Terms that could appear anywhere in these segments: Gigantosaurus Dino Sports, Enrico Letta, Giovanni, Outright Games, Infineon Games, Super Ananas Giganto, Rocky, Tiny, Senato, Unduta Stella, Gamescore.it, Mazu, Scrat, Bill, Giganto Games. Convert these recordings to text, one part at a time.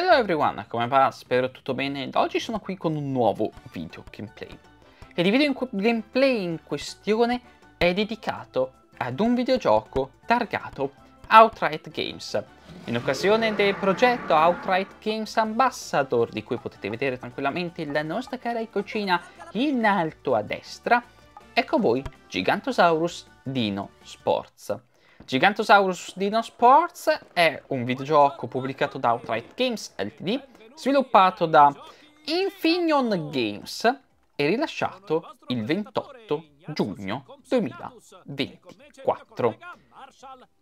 Hello everyone, come va? Spero tutto bene. Da oggi sono qui con un nuovo video gameplay. E il video gameplay in questione è dedicato ad un videogioco targato Outright Games, in occasione del progetto Outright Games Ambassador, di cui potete vedere tranquillamente la nostra cara iconcina in alto a destra. Ecco a voi Gigantosaurus Dino Sports. Gigantosaurus Dino Sports è un videogioco pubblicato da Outright Games Ltd, sviluppato da Infineon Games e rilasciato il 28 giugno 2024.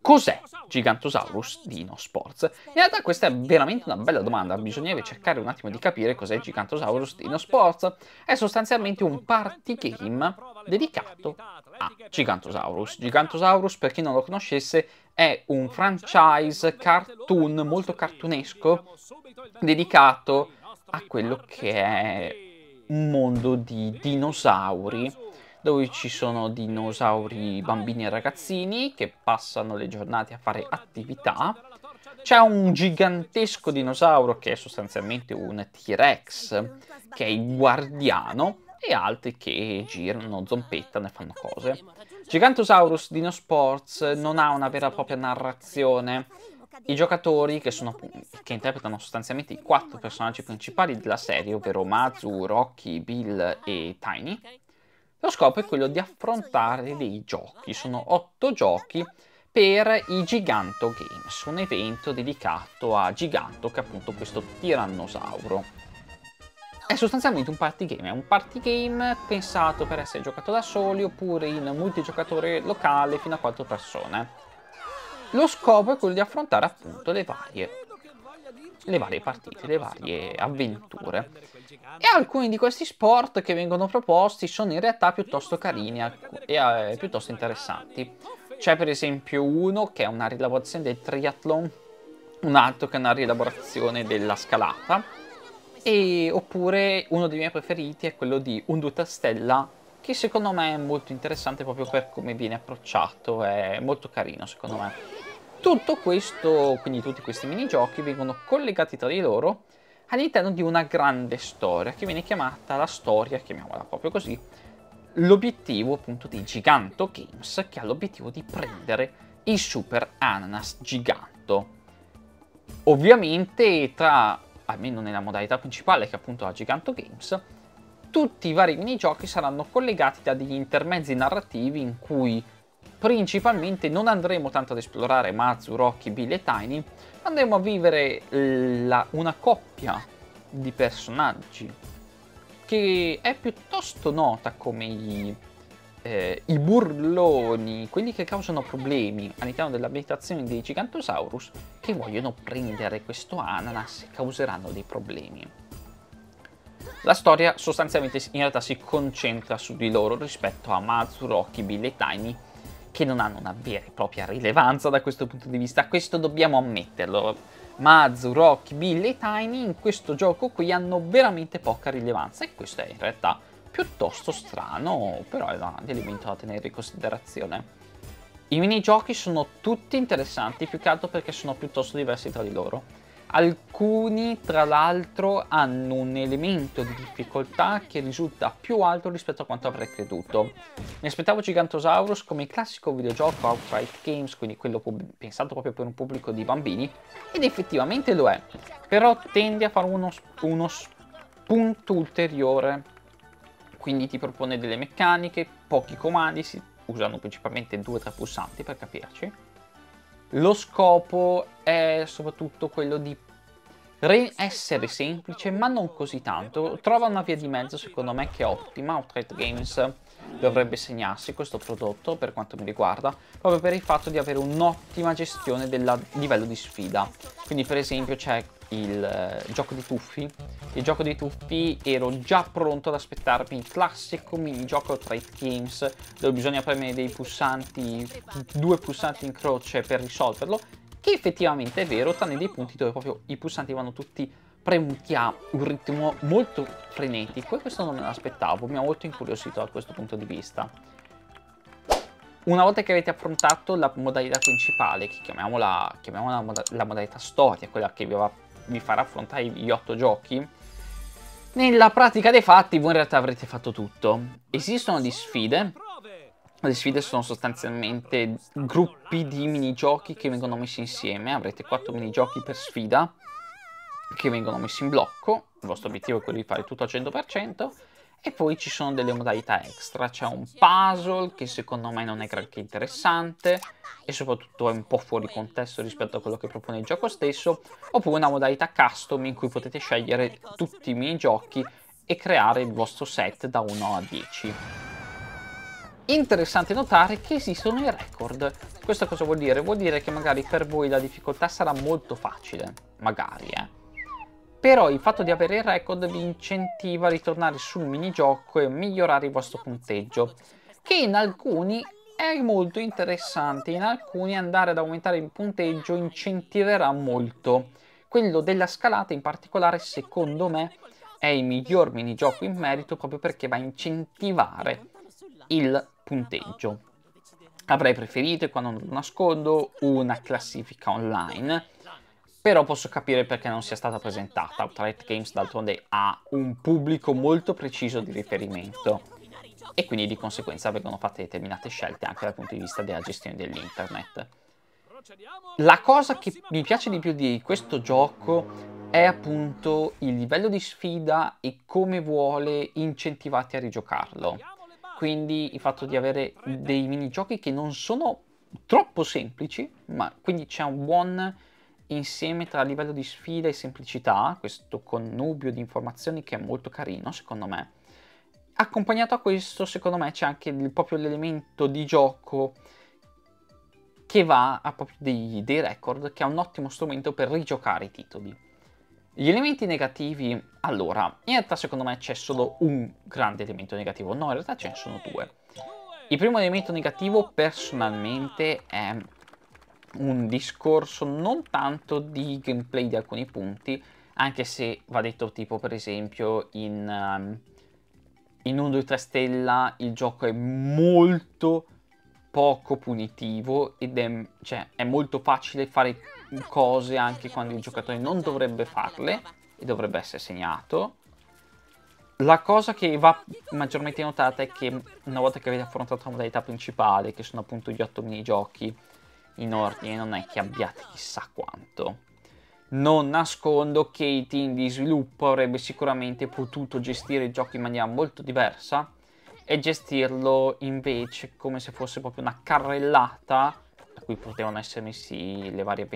Cos'è Gigantosaurus Dino Sports? In realtà questa è veramente una bella domanda, bisognerebbe cercare un attimo di capire cos'è Gigantosaurus Dino Sports. È sostanzialmente un party game dedicato a Gigantosaurus. Gigantosaurus, per chi non lo conoscesse, è un franchise cartoon molto cartunesco dedicato a quello che è un mondo di dinosauri, dove ci sono dinosauri bambini e ragazzini che passano le giornate a fare attività. C'è un gigantesco dinosauro che è sostanzialmente un T-Rex, che è il guardiano, e altri che girano, zompettano e fanno cose. Gigantosaurus Dino Sports non ha una vera e propria narrazione. I giocatori che interpretano sostanzialmente i quattro personaggi principali della serie, ovvero Mazu, Rocky, Bill e Tiny. Lo scopo è quello di affrontare dei giochi. Sono 8 giochi per i Giganto Games, un evento dedicato a Giganto, che è appunto questo tirannosauro. È sostanzialmente un party game, è un party game pensato per essere giocato da soli oppure in multigiocatore locale fino a 4 persone. Lo scopo è quello di affrontare appunto le varie partite, le varie avventure. E alcuni di questi sport che vengono proposti sono in realtà piuttosto carini e piuttosto interessanti. C'è per esempio uno che è una rielaborazione del triathlon, un altro che è una rielaborazione della scalata. Oppure uno dei miei preferiti è quello di Unduta Stella, che secondo me è molto interessante proprio per come viene approcciato, è molto carino secondo me. Tutto questo, quindi tutti questi minigiochi, vengono collegati tra di loro all'interno di una grande storia che viene chiamata la storia, chiamiamola proprio così, l'obiettivo appunto di Giganto Games, che ha l'obiettivo di prendere il Super Ananas Giganto. Ovviamente almeno nella modalità principale, che è appunto la Giganto Games, tutti i vari minigiochi saranno collegati da degli intermezzi narrativi in cui principalmente non andremo tanto ad esplorare Mazu, Rocky, Bill e Tiny, andremo a vivere una coppia di personaggi che è piuttosto nota come i burloni, quelli che causano problemi all'interno dell'abitazione dei Gigantosaurus, che vogliono prendere questo ananas e causeranno dei problemi. La storia sostanzialmente in realtà si concentra su di loro rispetto a Mazu, Rocky, Bill e Tiny, che non hanno una vera e propria rilevanza da questo punto di vista. Questo dobbiamo ammetterlo. Mazu, Rocky, Bill e Tiny in questo gioco qui hanno veramente poca rilevanza, e questo è in realtà piuttosto strano, però è un elemento da tenere in considerazione. I minigiochi sono tutti interessanti, più che altro perché sono piuttosto diversi tra di loro. Alcuni tra l'altro hanno un elemento di difficoltà che risulta più alto rispetto a quanto avrei creduto. Mi aspettavo Gigantosaurus come il classico videogioco Outright Games, quindi quello pensato proprio per un pubblico di bambini, ed effettivamente lo è, però tende a fare uno spunto ulteriore. Quindi ti propone delle meccaniche, pochi comandi, si usano principalmente 2 o 3 pulsanti per capirci. Lo scopo è soprattutto quello di essere semplice, ma non così tanto. Trova una via di mezzo secondo me che è ottima. Outright Games dovrebbe segnarsi questo prodotto per quanto mi riguarda, proprio per il fatto di avere un'ottima gestione del livello di sfida. Quindi per esempio c'è il gioco di tuffi. Il gioco dei tuffi ero già pronto ad aspettarmi il classico minigioco Outright Games, dove bisogna premere dei pulsanti, 2 pulsanti in croce per risolverlo, che effettivamente è vero, tranne dei punti dove proprio i pulsanti vanno tutti premuti a un ritmo molto frenetico, e questo non me l'aspettavo, mi ha molto incuriosito da questo punto di vista. Una volta che avete affrontato la modalità principale, che chiamiamola la modalità storia, quella che vi aveva vi farà affrontare gli 8 giochi, nella pratica dei fatti voi in realtà avrete fatto tutto. Esistono le sfide. Le sfide sono sostanzialmente gruppi di minigiochi che vengono messi insieme. Avrete 4 minigiochi per sfida che vengono messi in blocco. Il vostro obiettivo è quello di fare tutto al 100%. E poi ci sono delle modalità extra. C'è un puzzle che secondo me non è granché interessante e soprattutto è un po' fuori contesto rispetto a quello che propone il gioco stesso. Oppure una modalità custom in cui potete scegliere tutti i minigiochi e creare il vostro set da 1 a 10. Interessante notare che esistono i record. Questo cosa vuol dire? Vuol dire che magari per voi la difficoltà sarà molto facile. Magari, Però il fatto di avere il record vi incentiva a ritornare sul minigioco e migliorare il vostro punteggio, che in alcuni è molto interessante, in alcuni andare ad aumentare il punteggio incentiverà molto. Quello della scalata in particolare secondo me è il miglior minigioco in merito proprio perché va a incentivare il punteggio. Avrei preferito, e qua non lo nascondo, una classifica online. Però posso capire perché non sia stata presentata. Outright Games d'altronde ha un pubblico molto preciso di riferimento e quindi di conseguenza vengono fatte determinate scelte anche dal punto di vista della gestione dell'internet. La cosa che mi piace di più di questo gioco è appunto il livello di sfida e come vuole incentivarti a rigiocarlo. Quindi il fatto di avere dei minigiochi che non sono troppo semplici, ma quindi c'è un buon insieme tra livello di sfida e semplicità, questo connubio di informazioni che è molto carino secondo me. Accompagnato a questo secondo me c'è anche proprio l'elemento di gioco che va a proprio dei record, che è un ottimo strumento per rigiocare i titoli. Gli elementi negativi, allora, in realtà secondo me c'è solo un grande elemento negativo, no, in realtà ce ne sono 2. Il primo elemento negativo personalmente è un discorso non tanto di gameplay di alcuni punti, anche se va detto, tipo per esempio in Unduta Stella il gioco è molto poco punitivo ed è molto facile fare cose anche quando il giocatore non dovrebbe farle e dovrebbe essere segnato. La cosa che va maggiormente notata è che una volta che avete affrontato la modalità principale, che sono appunto gli 8 minigiochi in ordine, non è che abbiate chissà quanto. Non nascondo che il team di sviluppo avrebbe sicuramente potuto gestire il gioco in maniera molto diversa e gestirlo invece come se fosse proprio una carrellata a cui potevano essere messi i vari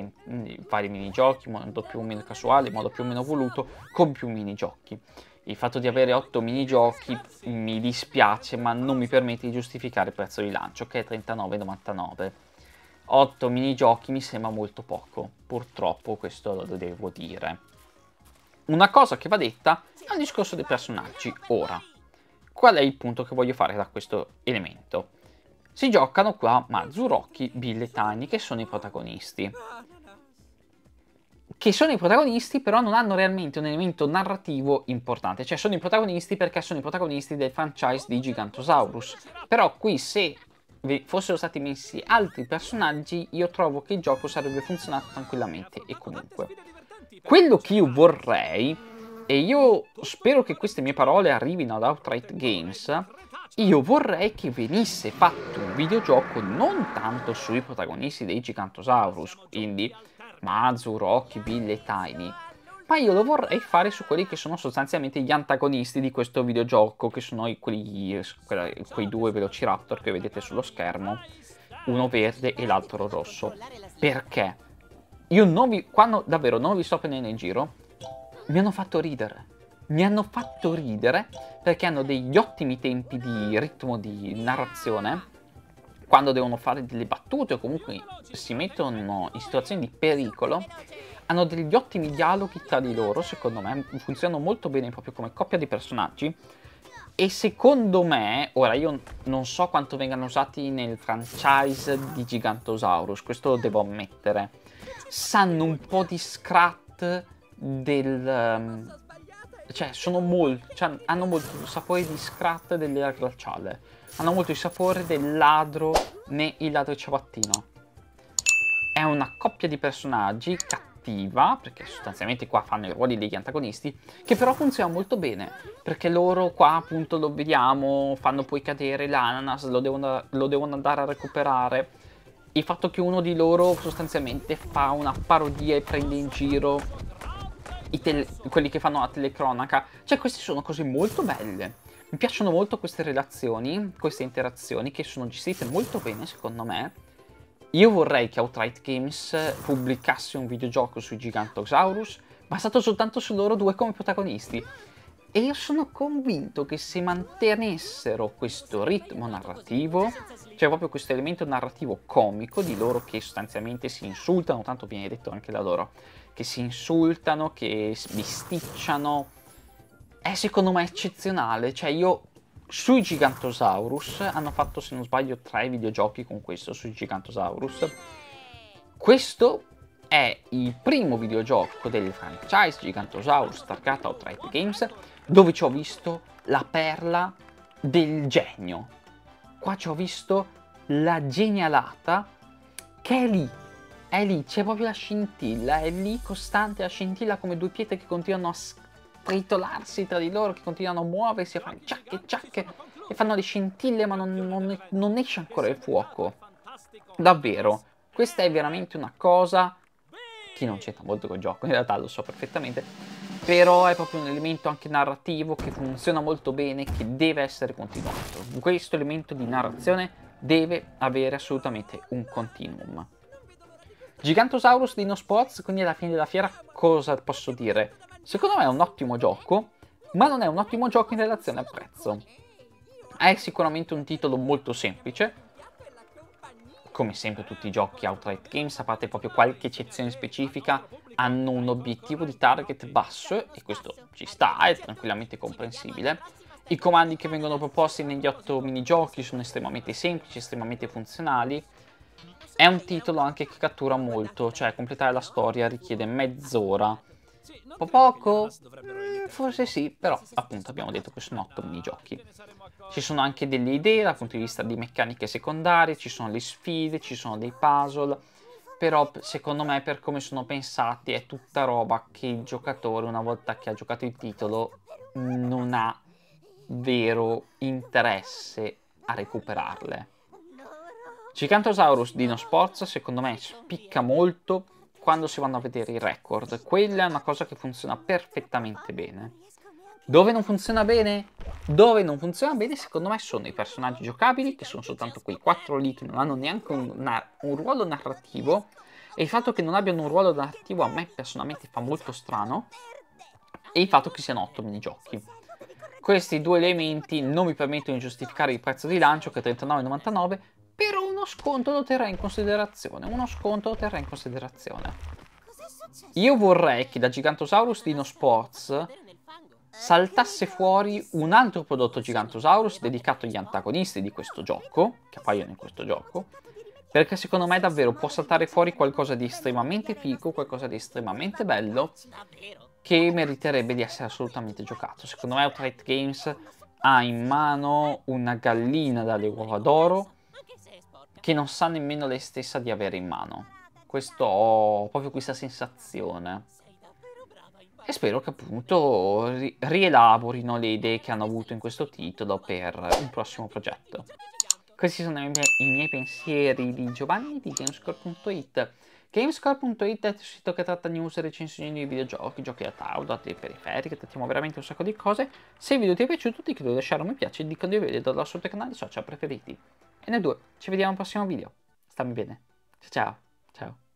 minigiochi in modo più o meno casuale, in modo più o meno voluto, con più minigiochi. Il fatto di avere 8 minigiochi mi dispiace, ma non mi permette di giustificare il prezzo di lancio, che è $39,99. 8 minigiochi mi sembra molto poco, purtroppo questo lo devo dire. Una cosa che va detta è il discorso dei personaggi. Ora, qual è il punto che voglio fare da questo elemento? Si giocano qua Mazu, Rocky, Bill e Tiny, che sono i protagonisti. Però non hanno realmente un elemento narrativo importante, cioè sono i protagonisti perché sono i protagonisti del franchise di Gigantosaurus. Però qui se fossero stati messi altri personaggi, io trovo che il gioco sarebbe funzionato tranquillamente e comunque. Quello che io vorrei, e io spero che queste mie parole arrivino ad Outright Games, io vorrei che venisse fatto un videogioco non tanto sui protagonisti dei Gigantosaurus, quindi Mazu, Rocky, Bill e Tiny, ma io lo vorrei fare su quelli che sono sostanzialmente gli antagonisti di questo videogioco, che sono quei 2 velociraptor che vedete sullo schermo, uno verde e l'altro rosso. Perché? Io davvero non vi sto prendendo in giro, mi hanno fatto ridere. Mi hanno fatto ridere perché hanno degli ottimi tempi di ritmo di narrazione, quando devono fare delle battute o comunque si mettono in situazioni di pericolo. Hanno degli ottimi dialoghi tra di loro, secondo me, funzionano molto bene proprio come coppia di personaggi. E secondo me, ora io non so quanto vengano usati nel franchise di Gigantosaurus, questo lo devo ammettere. Sanno un po' di scrat del... cioè, hanno molto il sapore di scrat dell'era glaciale. Hanno molto il sapore del ladro, né il ladro ciabattino. È una coppia di personaggi cattivi, cattiva, perché sostanzialmente qua fanno i ruoli degli antagonisti, che però funziona molto bene, perché loro qua appunto lo vediamo, fanno poi cadere l'ananas, lo devono andare a recuperare. Il fatto che uno di loro sostanzialmente fa una parodia e prende in giro quelli che fanno la telecronaca, cioè queste sono cose molto belle. Mi piacciono molto queste relazioni, queste interazioni che sono gestite molto bene secondo me. Io vorrei che Outright Games pubblicasse un videogioco sui Gigantosaurus basato soltanto su loro due come protagonisti, e io sono convinto che se mantenessero questo ritmo narrativo, cioè proprio questo elemento narrativo comico di loro che sostanzialmente si insultano, tanto viene detto anche da loro, che si insultano, che bisticciano, è secondo me eccezionale. Cioè io sui Gigantosaurus hanno fatto, se non sbaglio, 3 videogiochi con questo sui Gigantosaurus. Questo è il primo videogioco del franchise Gigantosaurus targato Outright Games dove ci ho visto la perla del genio. Qua ci ho visto la genialata che è lì, è lì, c'è proprio la scintilla, è lì costante la scintilla, come due pietre che continuano a tritolarsi tra di loro, che continuano a muoversi, a fare ciacche ciacche e fanno le scintille, ma non esce ancora il fuoco. Davvero, questa è veramente una cosa che non c'entra molto col gioco, in realtà lo so perfettamente, però è proprio un elemento anche narrativo che funziona molto bene, che deve essere continuato. Questo elemento di narrazione deve avere assolutamente un continuum. Gigantosaurus Dino Sports, quindi alla fine della fiera cosa posso dire? Secondo me è un ottimo gioco, ma non è un ottimo gioco in relazione al prezzo. È sicuramente un titolo molto semplice, come sempre tutti i giochi Outright Games, a parte proprio qualche eccezione specifica, hanno un obiettivo di target basso, e questo ci sta, è tranquillamente comprensibile. I comandi che vengono proposti negli 8 minigiochi sono estremamente semplici, estremamente funzionali. È un titolo anche che cattura molto, cioè completare la storia richiede mezz'ora. Un po' poco? Forse sì, però appunto abbiamo detto che sono 8 minigiochi. Ci sono anche delle idee dal punto di vista di meccaniche secondarie, ci sono le sfide, ci sono dei puzzle, però secondo me per come sono pensati è tutta roba che il giocatore, una volta che ha giocato il titolo, non ha vero interesse a recuperarle. Gigantosaurus Dino Sports secondo me spicca molto quando si vanno a vedere i record, quella è una cosa che funziona perfettamente bene. Dove non funziona bene? Dove non funziona bene secondo me sono i personaggi giocabili, che sono soltanto quei 4 lì, che non hanno neanche un ruolo narrativo, e il fatto che non abbiano un ruolo narrativo a me personalmente fa molto strano, e il fatto che siano 8 minigiochi. Questi due elementi non mi permettono di giustificare il prezzo di lancio, che è $39,99, però uno sconto lo terrà in considerazione, uno sconto lo terrà in considerazione. Io vorrei che da Gigantosaurus Dino Sports saltasse fuori un altro prodotto Gigantosaurus dedicato agli antagonisti di questo gioco, che appaiono in questo gioco, perché secondo me davvero può saltare fuori qualcosa di estremamente figo, qualcosa di estremamente bello, che meriterebbe di essere assolutamente giocato. Secondo me Outright Games ha in mano una gallina dalle uova d'oro, che non sa nemmeno lei stessa di avere in mano. Questo, ho proprio questa sensazione. E spero che appunto rielaborino le idee che hanno avuto in questo titolo per un prossimo progetto. Questi sono i miei pensieri di Giovanni di Gamescore.it. Gamescore.it è il sito che tratta news e recensioni di videogiochi, giochi da tavolo, date periferiche, trattiamo veramente un sacco di cose. Se il video ti è piaciuto ti chiedo di lasciare un mi piace e di condividerlo dai vostri canali social preferiti. E noi due ci vediamo al prossimo video. Stammi bene. Ciao ciao. Ciao.